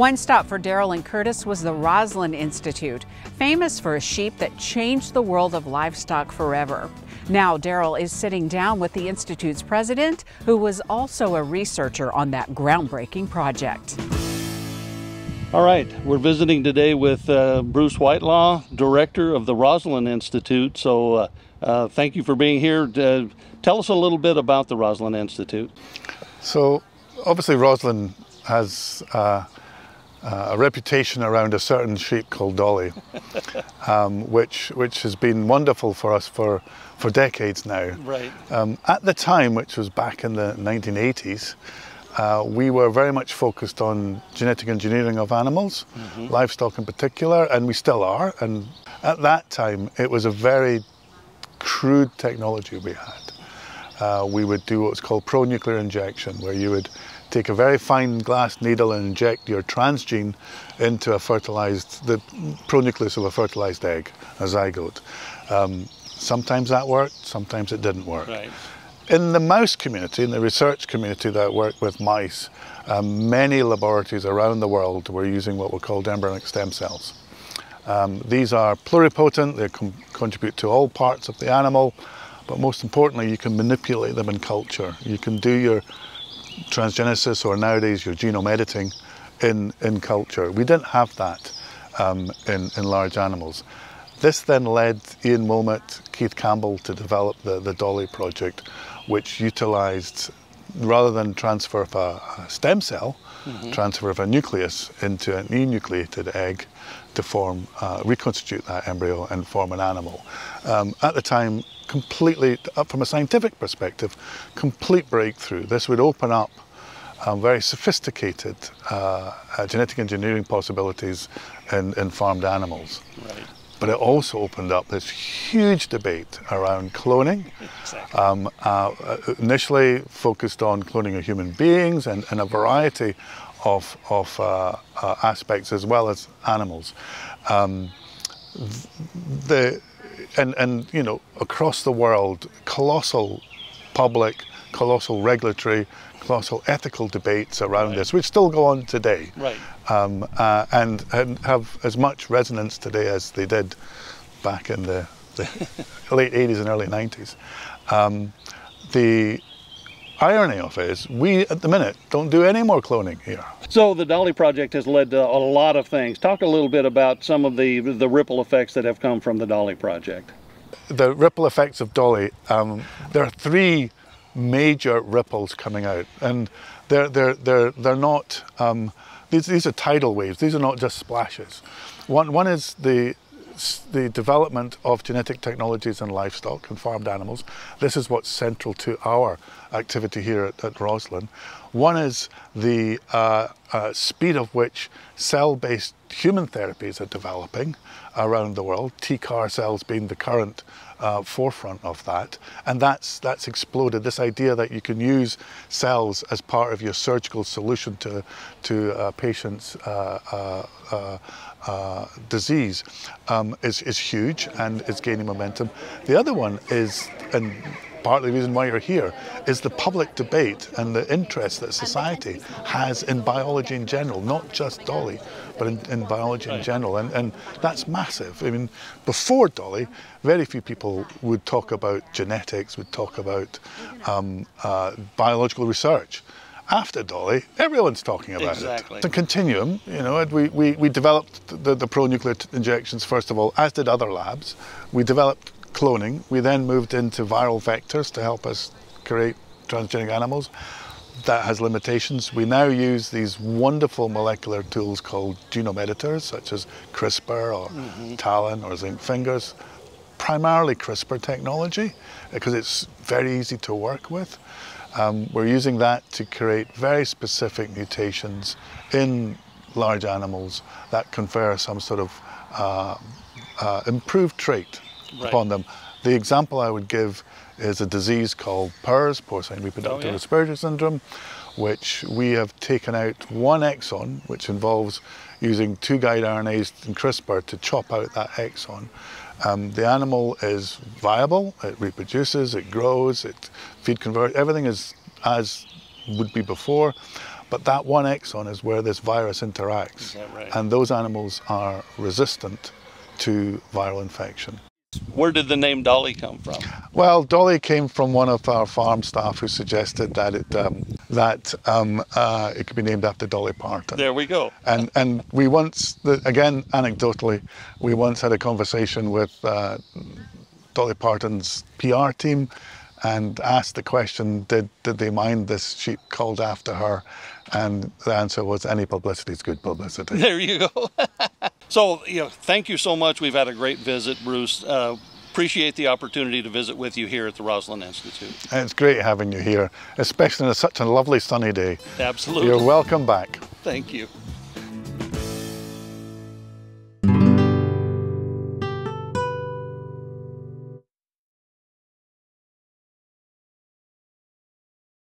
One stop for Daryl and Curtis was the Roslin Institute, famous for a sheep that changed the world of livestock forever. Now Daryl is sitting down with the Institute's president, who was also a researcher on that groundbreaking project. All right, we're visiting today with Bruce Whitelaw, director of the Roslin Institute. So thank you for being here. Tell us a little bit about the Roslin Institute. So obviously Roslin has a reputation around a certain sheep called Dolly, which has been wonderful for us for decades now. Right. At the time, which was back in the 1980s, we were very much focused on genetic engineering of animals, livestock in particular, and we still are. And at that time, it was a very crude technology we had. We would do what's called pronuclear injection, where you would take a very fine glass needle and inject your transgene into the pronucleus of a fertilized egg, a zygote. Sometimes that worked, sometimes it didn't work. Right. In the mouse community, in the research community that worked with mice, many laboratories around the world were using what were called embryonic stem cells. These are pluripotent, they contribute to all parts of the animal, but most importantly, you can manipulate them in culture. You can do your transgenesis, or nowadays your genome editing, in culture. We didn't have that in large animals. This then led Ian Wilmot, Keith Campbell to develop the Dolly project, which utilized, rather than transfer of a stem cell, transfer of a nucleus into an enucleated egg to form, reconstitute that embryo and form an animal. At the time, completely, from a scientific perspective, complete breakthrough. This would open up very sophisticated genetic engineering possibilities in farmed animals. Right. But it also opened up this huge debate around cloning. Exactly. Initially focused on cloning of human beings and a variety of aspects as well as animals. You know, across the world, colossal public, colossal regulatory, colossal ethical debates around this, which still go on today, and have as much resonance today as they did back in the late 80s and early 90s. The irony of it is we, at the minute, don't do any more cloning here. So the Dolly project has led to a lot of things. Talk a little bit about some of the ripple effects that have come from the Dolly project. The ripple effects of Dolly, there are three major ripples coming out, and they're not these are tidal waves. These are not just splashes. One is the development of genetic technologies in livestock and farmed animals. This is what's central to our activity here at Roslin. One is the speed of which cell-based human therapies are developing around the world, TCAR cells being the current forefront of that, and that's exploded. This idea that you can use cells as part of your surgical solution to patient's disease is huge and is gaining momentum. The other one is, and part of the reason why you're here, is the public debate and the interest that society has in biology in general, not just Dolly, but in biology in general, and that's massive. I mean, before Dolly, very few people would talk about genetics, would talk about biological research. After Dolly, everyone's talking about it. The continuum, you know, we developed the pronuclear injections first of all, as did other labs. We developed cloning. We then moved into viral vectors to help us create transgenic animals. That has limitations. We now use these wonderful molecular tools called genome editors, such as CRISPR or TALEN or zinc fingers, primarily CRISPR technology, because it's very easy to work with. We're using that to create very specific mutations in large animals that confer some sort of improved trait upon them. The example I would give is a disease called PERS, porcine reproductive respiratory syndrome, which we have taken out one exon, which involves using two guide RNAs in CRISPR to chop out that exon. The animal is viable, it reproduces, it grows, it feed converts, everything is as would be before, But that one exon is where this virus interacts. Is that right? And those animals are resistant to viral infection. Where did the name Dolly come from? Well, Dolly came from one of our farm staff who suggested that it could be named after Dolly Parton. There we go. And we once, again anecdotally, we once had a conversation with Dolly Parton's PR team and asked the question, did they mind this sheep called after her? And the answer was, any publicity is good publicity. There you go. So, you know, thank you so much. We've had a great visit, Bruce. Appreciate the opportunity to visit with you here at the Roslin Institute. It's great having you here, especially on such a lovely sunny day. Absolutely. You're welcome back. Thank you.